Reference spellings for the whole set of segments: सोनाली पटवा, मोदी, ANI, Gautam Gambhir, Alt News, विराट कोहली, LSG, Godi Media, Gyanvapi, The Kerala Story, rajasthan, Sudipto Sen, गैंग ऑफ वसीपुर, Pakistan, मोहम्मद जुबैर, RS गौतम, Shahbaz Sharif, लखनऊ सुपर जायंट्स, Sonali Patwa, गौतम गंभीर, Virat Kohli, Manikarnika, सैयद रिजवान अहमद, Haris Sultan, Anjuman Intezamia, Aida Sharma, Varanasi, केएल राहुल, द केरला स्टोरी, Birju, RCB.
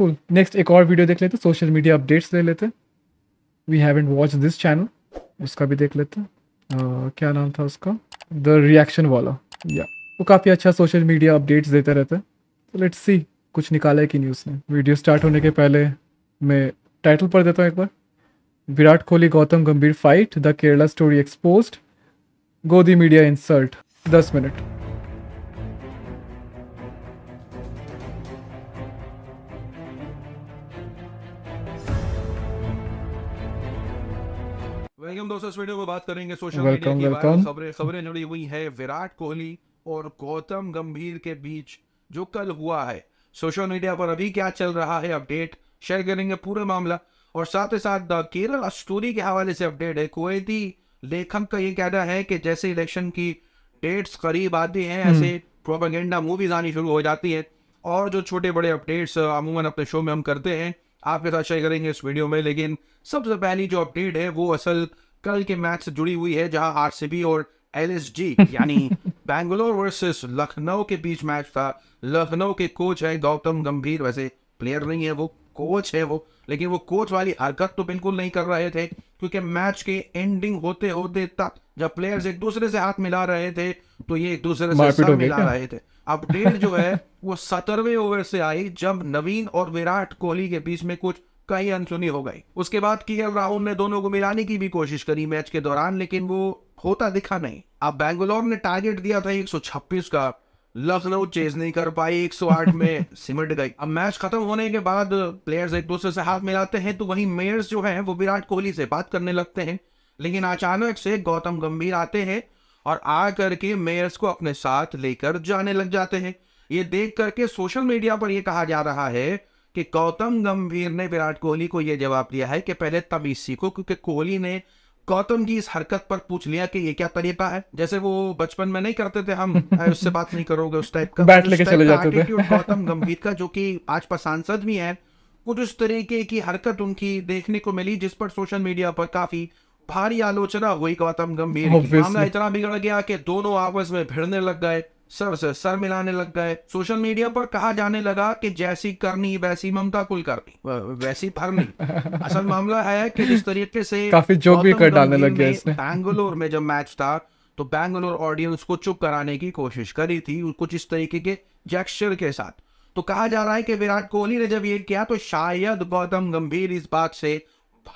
cool. Next एक और video देख लेते, सोशल मीडिया अपडेट्स ले लेते, we haven't watch this channel, उसका भी देख लेते, क्या नाम था उसका, द रिएक्शन वाला, या वो काफ़ी अच्छा सोशल मीडिया अपडेट्स देते रहते हैं। तो लेट्स सी कुछ निकाला है कि न्यूज़ ने। वीडियो स्टार्ट होने के पहले मैं टाइटल पढ़ देता हूँ एक बार, विराट कोहली गौतम गंभीर fight, द केरला स्टोरी exposed, गोदी मीडिया इंसर्ट 10 मिनट। वेलकम दोस्तों, इस वीडियो में बात करेंगे सोशल मीडिया की बात, खबरें जुड़ी हुई है विराट कोहली और गौतम गंभीर के बीच जो कल हुआ है। सोशल मीडिया पर अभी क्या चल रहा है अपडेट शेयर करेंगे पूरा मामला, और साथ ही साथ द केरला स्टोरी के हवाले से अपडेट है। कुवैती लेखक का ये कहना है कि जैसे इलेक्शन की डेट्स करीब आती हैं ऐसे प्रोपेगेंडा मूवीज आनी शुरू हो जाती है, और जो छोटे बड़े अपडेट्स अमूमन अपने शो में हम करते हैं आपके साथ शेयर करेंगे इस वीडियो में। लेकिन सबसे पहली जो अपडेट है वो असल कल के मैच से जुड़ी हुई है, जहां आरसीबी और LSG यानी बैंगलोर वर्सेस लखनऊ के बीच मैच था। लखनऊ के कोच है गौतम गंभीर, वैसे प्लेयर नहीं है वो, कोच है वो, लेकिन वो कोच वाली हरकत तो बिल्कुल नहीं कर रहे थे, क्योंकि मैच के एंडिंग होते होते तक जब प्लेयर्स एक दूसरे से हाथ मिला रहे थे तो ये एक दूसरे से सर मिला रहे थे। अपडेट जो है वो 17वें ओवर से आई, जब नवीन और विराट कोहली के बीच में कुछ कहीं अनसुनी हो गई। उसके बाद केएल राहुल ने दोनों को मिलाने की भी कोशिश करी मैच के दौरान, लेकिन वो होता दिखा नहीं। अब बैंगलोर ने टारगेट दिया था 126 का, लखनऊ चेज नहीं कर पाई, 108 में सिमट गई। अब मैच खत्म होने के बाद प्लेयर्स एक दूसरे से हाथ मिलाते हैं, तो वहीं मेयर्स जो हैं वो विराट कोहली से बात करने लगते हैं, लेकिन अचानक से गौतम गंभीर आते हैं और आ करके मेयर्स को अपने साथ लेकर जाने लग जाते हैं। ये देख करके सोशल मीडिया पर यह कहा जा रहा है कि गौतम गंभीर ने विराट कोहली को यह जवाब दिया है कि पहले तमीज सीखो, क्योंकि कोहली ने गौतम की इस हरकत पर पूछ लिया कि ये क्या तरीका है, जैसे वो बचपन में नहीं करते थे हम उससे बात नहीं करोगे उस टाइप का, बैट लेके चले जाते थे। गौतम गंभीर का, जो कि आज पर सांसद भी है, कुछ उस तरीके की हरकत उनकी देखने को मिली जिस पर सोशल मीडिया पर काफी भारी आलोचना हुई गौतम गंभीर की। मामला इतना बिगड़ गया कि दोनों आपस में भिड़ने लग गए, सर से सर मिलाने लग गए। सोशल मीडिया पर कहा जाने लगा कि जैसी करनी वैसी ममता कुल करनी वैसी भरनी। असल मामला है कि जिस तरीके से काफी जोक भी कर डालने लग गया इसने। बैंगलोर में जब मैच था तो बैंगलोर ऑडियंस को चुप कराने की कोशिश करी थी कुछ इस तरीके के जेस्चर के साथ। तो कहा जा रहा है कि विराट कोहली ने जब ये किया तो शायद गौतम गंभीर इस बात से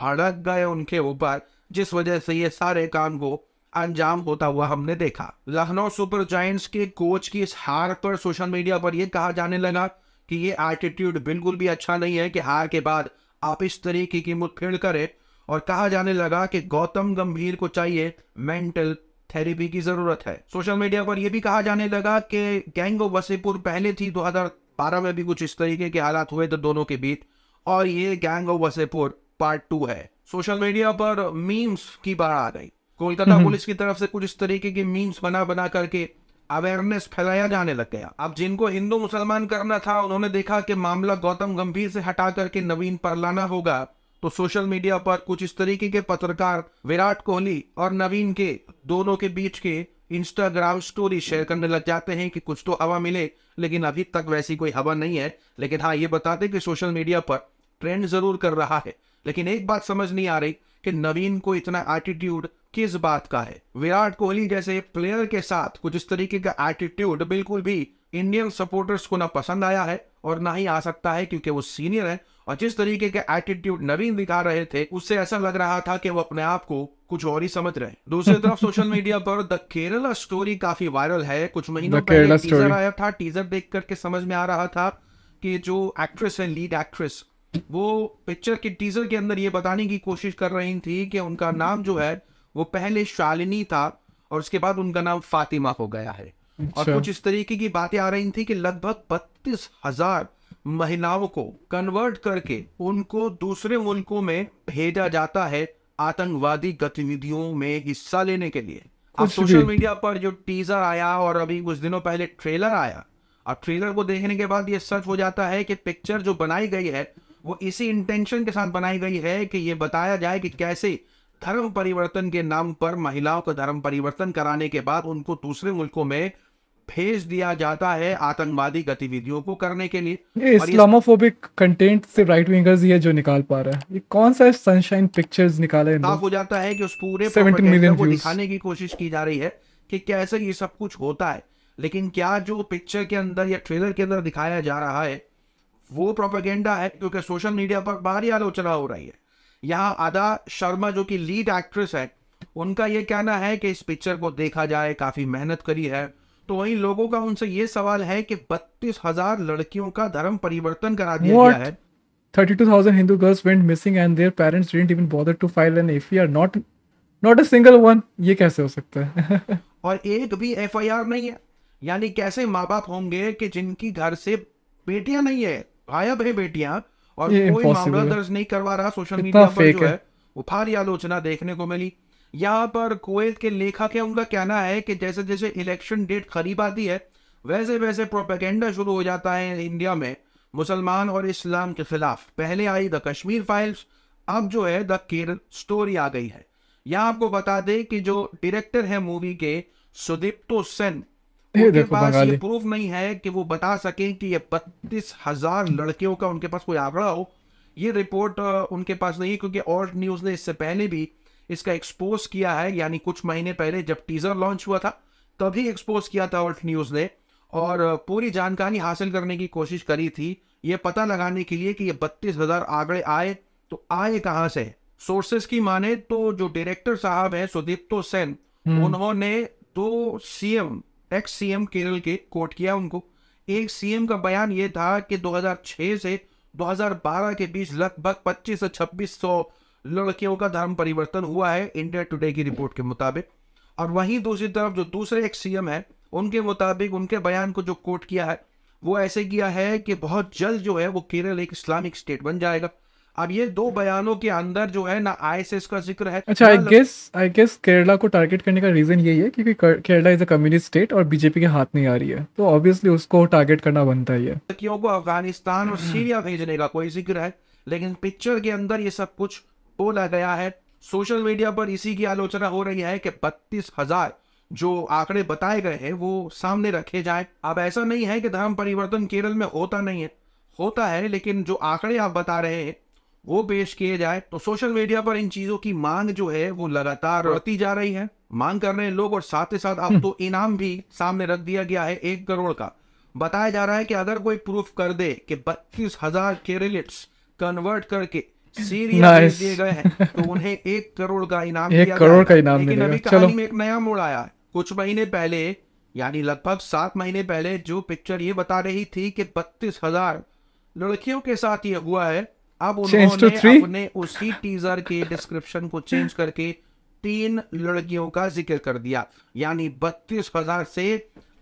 भड़क गए उनके ऊपर, जिस वजह से ये सारे काम को अंजाम होता हुआ हमने देखा। लखनऊ सुपर जायंट्स के कोच की इस हार पर सोशल मीडिया पर यह कहा जाने लगा कि ये एटीट्यूड बिल्कुल भी अच्छा नहीं है कि हार के बाद आप इस तरीके की मुठभेड़ करें, और कहा जाने लगा कि गौतम गंभीर को चाहिए मेंटल थेरेपी की जरूरत है। सोशल मीडिया पर यह भी कहा जाने लगा कि गैंग ऑफ वसीपुर पहले थी, 2012 में भी कुछ इस तरीके के हालात हुए थे दोनों के बीच, और ये गैंग ऑफ वसीपुर पार्ट 2 है। सोशल मीडिया पर मीम्स की बाढ़ आ गई, कोलकाता पुलिस की तरफ से कुछ इस तरीके के मीम्स बना बना करके अवेयरनेस फैलाया जाने लग गया। अब जिनको हिंदू मुसलमान करना था उन्होंने देखा कि मामला गौतम गंभीर से हटा करके नवीन पर लाना होगा, तो सोशल मीडिया पर कुछ इस तरीके के पत्रकार विराट कोहली और नवीन के दोनों के बीच के इंस्टाग्राम स्टोरी शेयर करने लग जाते हैं कि कुछ तो हवा मिले, लेकिन अभी तक वैसी कोई हवा नहीं है। लेकिन हाँ, ये बताते कि सोशल मीडिया पर ट्रेंड जरूर कर रहा है, लेकिन एक बात समझ नहीं आ रही कि नवीन को इतना एटीट्यूड किस बात का है। विराट कोहली जैसे प्लेयर के साथ कुछ इस तरीके का एटीट्यूड बिल्कुल भी इंडियन सपोर्टर्स को ना पसंद आया है और ना ही आ सकता है, क्योंकि वो सीनियर है, और जिस तरीके का एटीट्यूड नवीन दिखा रहे थे उससे ऐसा लग रहा था कि वो अपने आप को कुछ और ही समझ रहे हैं। दूसरी तरफ सोशल मीडिया पर द केरला स्टोरी काफी वायरल है। कुछ महीनों पहले टीजर आया था, टीजर देख करके समझ में आ रहा था कि जो एक्ट्रेस है, लीड एक्ट्रेस, वो पिक्चर के टीजर के अंदर ये बताने की कोशिश कर रही थी कि उनका नाम जो है वो पहले शालिनी था और उसके बाद उनका नाम फातिमा हो गया है। और कुछ इस तरीके की बातें आ रही थी कि लगभग 32,000 महिलाओं को कन्वर्ट करके उनको दूसरे मुल्कों में भेजा जाता है आतंकवादी गतिविधियों में हिस्सा लेने के लिए। अब सोशल मीडिया पर जो टीजर आया और अभी कुछ दिनों पहले ट्रेलर आया, और ट्रेलर को देखने के बाद ये सच हो जाता है कि पिक्चर जो बनाई गई है वो इसी इंटेंशन के साथ बनाई गई है कि ये बताया जाए कि कैसे धर्म परिवर्तन के नाम पर महिलाओं का धर्म परिवर्तन कराने के बाद उनको दूसरे मुल्कों में भेज दिया जाता है आतंकवादी गतिविधियों को करने के लिए। इस्लामोफोबिक कंटेंट से राइट विंगर्स ये जो निकाल पा रहा है, ये कौन सा सनशाइन पिक्चर्स निकाले, साफ हो जाता है कि उस पूरे 70 मिलियन को दिखाने की कोशिश की जा रही है कि कैसे ये सब कुछ होता है। लेकिन क्या जो पिक्चर के अंदर या ट्रेलर के अंदर दिखाया जा रहा है वो प्रोपेगेंडा है, क्योंकि सोशल मीडिया पर बाहरी आलोचना हो रही है। यहाँ आदा शर्मा जो कि लीड एक्ट्रेस है, उनका ये कहना है कि इस पिक्चर को देखा जाए, काफी मेहनत करी है। तो वहीं लोगों का उनसे ये सवाल है कि 32,000 लड़कियों का धर्म परिवर्तन करा दिया गया है। 32,000 Hindu girls went missing and their parents didn't even bother to file an FIR. Not a single one. ये कैसे हो सकता है? और एक भी FIR नहीं है। यानी कैसे माँ बाप होंगे कि जिनकी घर से बेटियां नहीं है, गायब है बेटियां, और कोई मामला दर्ज नहीं करवा रहा। सोशल मीडिया पर जो है वो भारी आलोचना देखने को मिली। यहाँ पर कुवैत के लेखक है, उनका कहना है कि जैसे जैसे इलेक्शन डेट करीब आती है वैसे वैसे प्रोपेगेंडा शुरू हो जाता है इंडिया में मुसलमान और इस्लाम के खिलाफ। पहले आई द कश्मीर फाइल्स, अब जो है द केरल स्टोरी आ गई है। यहाँ आपको बता दें कि जो डायरेक्टर है मूवी के, सुदीप्तो सेन, उनके पास ये प्रूफ नहीं है कि वो बता सकें कि ये 32,000 लड़कियों का उनके पास कोई आंकड़ा हो। ये रिपोर्ट उनके पास नहीं, क्योंकि ऑल्ट न्यूज ने इससे पहले भी इसका एक्सपोज किया है। यानी कुछ महीने पहले जब टीजर लॉन्च हुआ था तभी एक्सपोज किया था ऑल्ट न्यूज ने, और पूरी जानकारी हासिल करने की कोशिश करी थी ये पता लगाने के लिए कि ये 32,000 आंकड़े आए तो आए कहाँ से। सोर्सेस की माने तो जो डायरेक्टर साहब हैं सुदीप्तो सेन, उन्होंने 2 एक्स सीएम केरल के कोट किया उनको। एक सीएम का बयान ये था कि 2006 से 2012 के बीच लगभग 25 से 2600 लड़कियों का धर्म परिवर्तन हुआ है, इंडिया टुडे की रिपोर्ट के मुताबिक। और वहीं दूसरी तरफ जो दूसरे एक सीएम है, उनके मुताबिक, उनके बयान को जो कोट किया है वो ऐसे किया है कि बहुत जल्द जो है वो केरल एक इस्लामिक स्टेट बन जाएगा। अब ये दो बयानों के अंदर जो है ना आईएसएस का जिक्र है। अच्छा, आई गेस केरला को टारगेट करने का रीजन यही है क्योंकि Kerala is a communist state और बीजेपी के हाथ नहीं आ रही है, तो ऑब्वियसली उसको टारगेट करना बनता ही है। लड़कियों को अफगानिस्तान और सीरिया भेजने का कोई जिक्र है, लेकिन पिक्चर के अंदर ये सब कुछ बोला गया है। सोशल मीडिया पर इसी की आलोचना हो रही है कि 32,000 जो आंकड़े बताए गए हैं वो सामने रखे जाएं। अब ऐसा नहीं है कि धर्म परिवर्तन केरल में होता नहीं है, होता है, लेकिन जो आंकड़े आप बता रहे हैं वो पेश किए जाए। तो सोशल मीडिया पर इन चीजों की मांग जो है वो लगातार बढ़ती जा रही है, मांग कर रहे हैं लोग। और साथ ही साथ अब तो इनाम भी सामने रख दिया गया है 1 करोड़ का। बताया जा रहा है कि अगर कोई प्रूफ कर दे कि 32,000 केरलिट्स कन्वर्ट करके सीरिया दिए गए हैं तो उन्हें 1 करोड़ का इनाम दिया जाएगा। लेकिन अभी कहानी में एक नया मोड़ आया है। कुछ महीने पहले, यानी लगभग 7 महीने पहले, जो पिक्चर ये बता रही थी कि 32,000 लड़कियों के साथ ये हुआ है, अब उन्होंने अपने उसी टीजर के डिस्क्रिप्शन को चेंज करके 3 लड़कियों का जिक्र कर दिया। यानी 32,000 से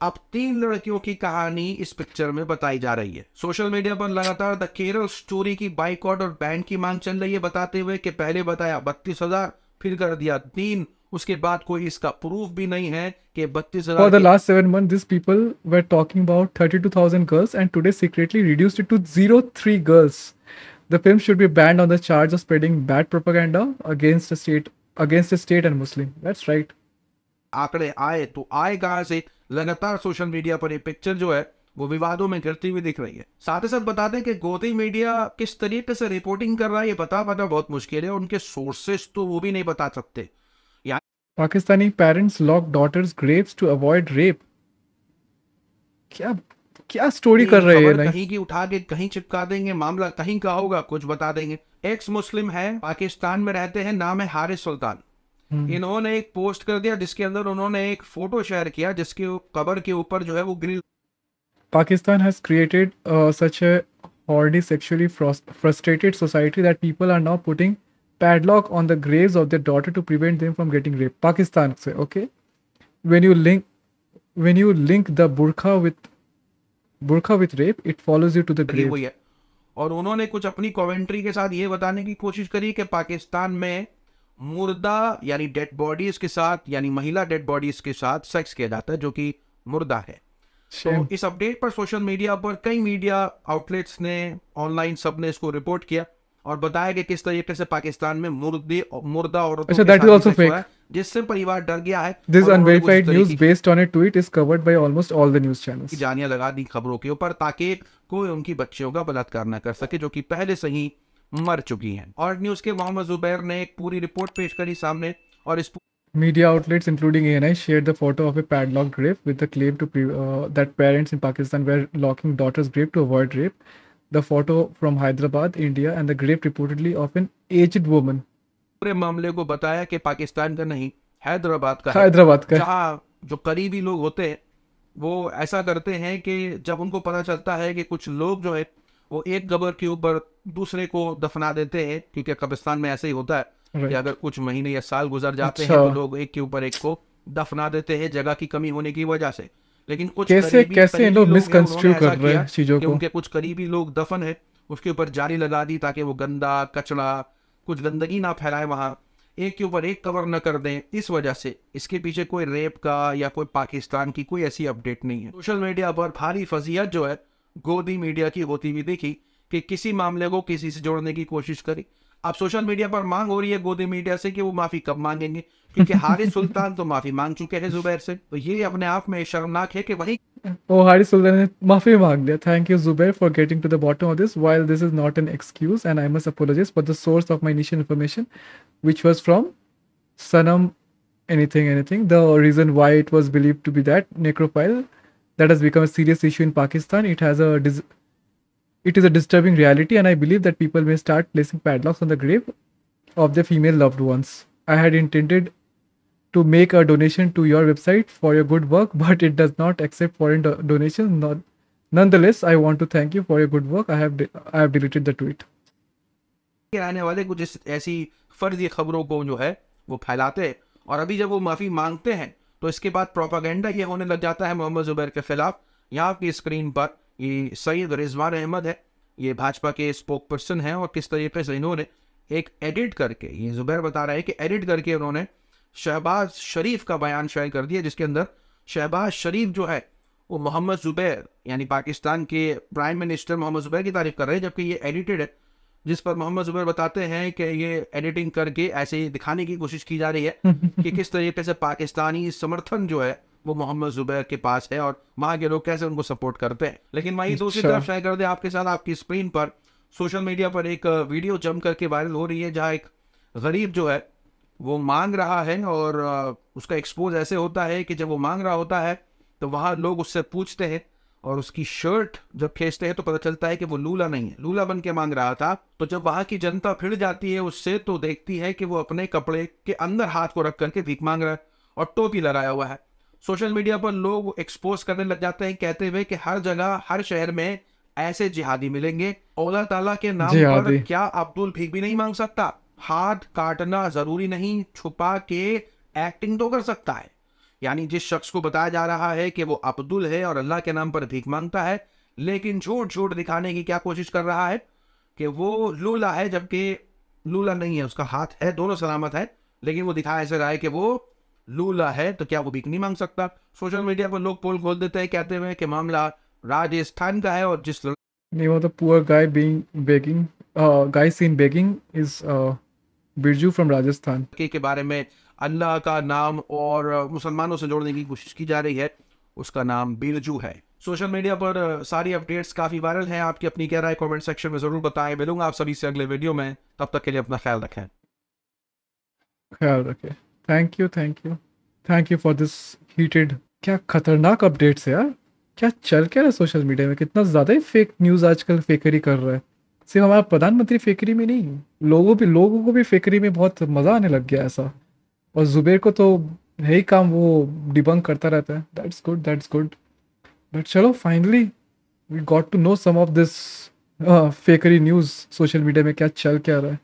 अब 3 लड़कियों की कहानी इस पिक्चर में बताई जा रही है। सोशल मीडिया पर लगातार द केरल स्टोरी की बाइकॉट और बैन की मांग चल रही है, बताते हुए कि पहले बताया 32,000, फिर कर दिया 3, उसके बाद कोई इसका प्रूफ भी नहीं है कि 32,000। For the last 7 month this people were talking about 32,000 girls and today secretly reduced to 0.3 girls. The film should be banned on the charge of spreading bad propaganda against the state and Muslim. That's right. आंकड़े आए तो आए कहां से? लगातार social media पर ये picture जो है वो विवादों में गिरती हुई दिख रही है। साथ ही साथ बता दें कि गोदी मीडिया किस तरीके से रिपोर्टिंग कर रहा है ये पता बहुत मुश्किल है, उनके सोर्सेस तो वो भी नहीं बता सकते। Pakistani parents lock daughters graves to avoid rape. क्या क्या स्टोरी कर रहे हैं? कहीं की उठा के कहीं चिपका देंगे, मामला कहीं का होगा कुछ बता देंगे। एक्स मुस्लिम है, पाकिस्तान में रहते हैं, नाम है हारिस सुल्तान। इन्होंने एक पोस्ट कर दिया जिसके अंदर उन्होंने एक फोटो शेयर किया जिसके कवर के ऊपर जो है वो grill. Pakistan has created such a horny sexually frustrated society that people are now putting padlock on the graves of their daughter to prevent them from getting rape. Pakistan से, okay. When you link the burqa with rape it follows you to the grave. और उन्होंने कुछ अपनी commentary के साथ ये बताने की कोशिश करी कि पाकिस्तान में मुर्दा यानी डेड बॉडीज के साथ, यानी महिला डेड बॉडीज के साथ सेक्स किया जाता है जो कि मुर्दा है। तो इस अपडेट पर सोशल मीडिया पर कई मीडिया आउटलेट्स ने, ऑनलाइन सबने इसको रिपोर्ट किया और बताया कि किस तरीके से पाकिस्तान में मुर्दा औरतों के साथ सेक्स हुआ है। जिससे परिवार डर गया है। This unverified news based on a tweet is covered by almost all the news channels. जानियां लगा दी खबरों के ऊपर ताकि कोई उनकी बच्चियों का बलात्कार न कर सके जो कि पहले से ही मर चुकी हैं। और न्यूज़ के मोहम्मद जुबैर ने एक पूरी रिपोर्ट पेश करी सामने और इस media outlets including ANI shared the photo of a padlocked grave with the claim to that parents in Pakistan were locking daughters' grave to avoid rape. The photo from Hyderabad, India, and the grave reportedly of an aged woman. पूरे मामले को बताया कि पाकिस्तान का नहीं हैदराबाद का जहाँ जो करीबी लोग होते हैं वो ऐसा करते हैं कि जब उनको पता चलता है कि कुछ लोग जो है वो एक कब्र के ऊपर दूसरे को दफना देते हैं, क्योंकि कब्रिस्तान में ऐसे ही होता है कि अगर कुछ महीने या साल गुजर जाते हैं तो लोग एक के ऊपर एक को दफना देते हैं जगह की कमी होने की वजह से। लेकिन कुछ कैसे लोग मिसकंस्ट्रू कर रहे हैं चीजों को। उनके कुछ करीबी लोग दफन है उसके ऊपर जाली लगा दी ताकि वो गंदा कचरा कुछ गंदगी ना फैलाए, वहाँ एक के ऊपर एक कवर न कर दें। इस वजह से इसके पीछे कोई रेप का या कोई पाकिस्तान की कोई ऐसी अपडेट नहीं है। सोशल मीडिया पर भारी फजीहत जो है गोदी मीडिया की होती हुई देखी कि किसी मामले को किसी से जोड़ने की कोशिश करी। अब सोशल मीडिया पर मांग हो रही है गोदी मीडिया से कि वो माफी कब मांगेंगे, क्योंकि हारिस सुल्तान तो माफी मांग चुके हैं जुबैर से, तो ये अपने आप में शर्मनाक है कि वही ओ हारिस सुल्तान ने माफी मांग लिया। Thank you Zubair for getting to the bottom of this. While this is not an excuse and I must apologise for the source of my initial information which was from Sanam anything the reason why it was believed to be that necrophile that has become a serious issue in Pakistan. It is a disturbing reality and I believe that people may start placing padlocks on the grave of their female loved ones. I had intended to make a donation to your website for your good work, but it does not accept foreign donations. Nonetheless, I want to thank you for your good work. I have deleted the tweet. आने वाले कुछ ऐसी फर्जी खबरों को जो है वो फैलाते हैं और अभी जब वो माफी मांगते हैं तो इसके बाद प्रोपागेंडा ये होने लग जाता है मोहम्मद जुबैर के खिलाफ। यहाँ की स्क्रीन पर ये सैयद रिजवान अहमद है, ये भाजपा के स्पोक पर्सन हैं और किस तरीके से इन्होंने एक एडिट करके, ये जुबैर बता रहा है कि एडिट करके उन्होंने शहबाज शरीफ का बयान शायद कर दिया, जिसके अंदर शहबाज शरीफ जो है वो मोहम्मद जुबैर यानी पाकिस्तान के प्राइम मिनिस्टर मोहम्मद जुबैर की तारीफ कर रहे हैं, जबकि ये एडिटेड है। जिस पर मोहम्मद जुबैर बताते हैं कि ये एडिटिंग करके ऐसे ही दिखाने की कोशिश की जा रही है कि किस तरीके से पाकिस्तानी समर्थन जो है वो मोहम्मद जुबैर के पास है और वहाँ के लोग कैसे उनको सपोर्ट करते हैं। लेकिन वही दूसरी तरफ शेयर कर दे आपके साथ, आपकी स्क्रीन पर सोशल मीडिया पर एक वीडियो जम करके वायरल हो रही है जहाँ एक गरीब जो है वो मांग रहा है और उसका एक्सपोज ऐसे होता है कि जब वो मांग रहा होता है तो वहाँ लोग उससे पूछते हैं और उसकी शर्ट जब खींचते हैं तो पता चलता है कि वो लूला नहीं है, लूला बन के मांग रहा था। तो जब वहाँ की जनता फिर जाती है उससे तो देखती है कि वो अपने कपड़े के अंदर हाथ को रख करके भीख मांग रहा है और टोपी लगाया हुआ है। सोशल मीडिया पर लोग एक्सपोज करने लग जाते हैं कहते हुए कि हर जगह हर शहर में ऐसे जिहादी मिलेंगे। अल्लाह ताला के नाम पर क्या अब्दुल भीख भी नहीं मांग सकता? हाथ काटना जरूरी नहीं, छुपा के एक्टिंग तो कर सकता है। यानी जिस शख्स को बताया जा रहा है कि वो अब्दुल है और अल्लाह के नाम पर भीख मांगता है, लेकिन झूठ दिखाने की क्या कोशिश कर रहा है कि वो लूला है, जबकि लूला नहीं है, उसका हाथ है, दोनों सलामत है, लेकिन वो दिखाया ऐसा रहा है कि वो लूला है, तो क्या वो भीख नहीं मांग सकता? सोशल मीडिया पर लोग पोल खोल देते हैं कहते हुए कि मामला राजस्थान का है और जिस poor guy being begging guy seen begging is Birju from Rajasthan के बारे में अल्लाह का नाम और मुसलमानों से जोड़ने की कोशिश की जा रही है, उसका नाम बिरजू है। सोशल मीडिया पर सारी अपडेट्स काफ़ी वायरल हैं, आपकी अपनी क्या राय कमेंट सेक्शन में ज़रूर बताएं। मिलूंगा आप सभी से अगले वीडियो में, तब तक के लिए अपना ख्याल रखें। Thank you for this heated. क्या खतरनाक अपडेट्स है यार, क्या चल क्या रहा है सोशल मीडिया में, कितना ज़्यादा ही फेक न्यूज़ आजकल फेकरी कर रहा है। सिर्फ हमारा प्रधानमंत्री फेकरी में नहीं, लोगों को भी फेकरी में बहुत मज़ा आने लग गया ऐसा। और जुबैर को तो यही काम वो डिबंक करता रहता है। That's good. बट चलो finally we got to know some of this fakery news social media में, क्या चल क्या रहा है।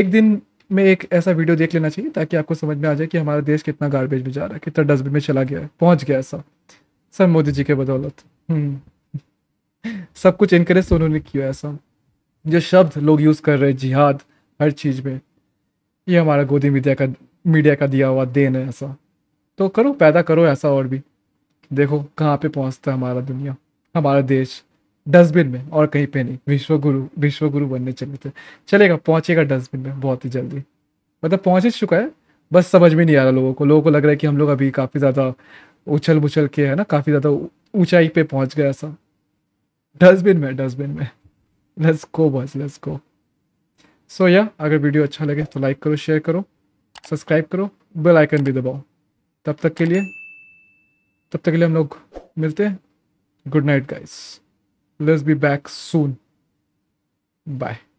एक दिन में एक ऐसा वीडियो देख लेना चाहिए ताकि आपको समझ में आ जाए कि हमारा देश कितना गार्बेज में जा रहा है, कितना डस्टबिन में चला गया है, पहुँच गया ऐसा सर मोदी जी के बदौलत। सब कुछ इनकरेज तो उन्होंने किया ऐसा। जो शब्द लोग यूज़ कर रहे हैं जिहाद हर चीज़ में, ये हमारा गोदी मीडिया का दिया हुआ देन है ऐसा। तो करो, पैदा करो ऐसा, और भी देखो कहाँ पे पहुँचता है हमारा दुनिया, हमारा देश डस्टबिन में और कहीं पे नहीं। विश्व गुरु बनने चले थे, चलेगा, पहुँचेगा डस्टबिन में बहुत ही जल्दी, मतलब पहुँच चुका है। बस समझ में नहीं आ रहा लोगों को लग रहा है कि हम लोग अभी काफ़ी ज़्यादा उछल पुछल के है ना, काफ़ी ज़्यादा ऊंचाई पे पहुंच गया सब। डस्टबिन में लेट्स गो। सो या अगर वीडियो अच्छा लगे तो लाइक करो, शेयर करो, सब्सक्राइब करो, बेल आइकन भी दबाओ। तब तक के लिए हम लोग मिलते हैं। Good night guys, let's be back soon, bye.